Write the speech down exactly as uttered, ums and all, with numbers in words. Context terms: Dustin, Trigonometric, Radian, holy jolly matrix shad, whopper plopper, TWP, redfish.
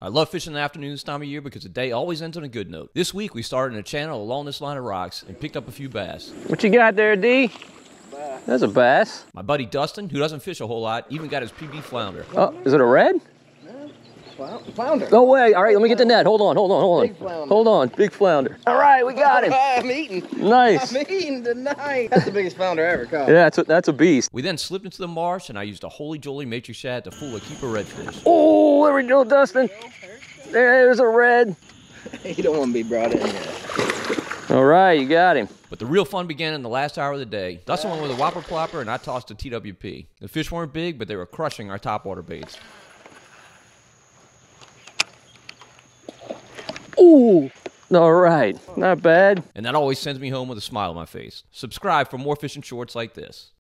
I love fishing in the afternoon this time of year because the day always ends on a good note. This week we started in a channel along this line of rocks and picked up a few bass. What you got there, D? Bass. That's a bass. My buddy Dustin, who doesn't fish a whole lot, even got his P B flounder. Oh, is it a red? Flounder. No way. All right, let me get the net. Hold on, hold on, hold on. Big flounder. Hold on, big flounder. All right, we got him. I'm eating. Nice. I'm eating tonight. That's the biggest flounder I ever caught. Yeah, that's a, that's a beast. We then slipped into the marsh, and I used a holy jolly matrix shad to fool a keeper redfish. Oh, there we go, Dustin. There's a red. You don't want to be brought in there. All right, you got him. But the real fun began in the last hour of the day. Dustin went with a whopper plopper, and I tossed a T W P. The fish weren't big, but they were crushing our topwater baits. Ooh, all right, not bad. And that always sends me home with a smile on my face. Subscribe for more fishing shorts like this.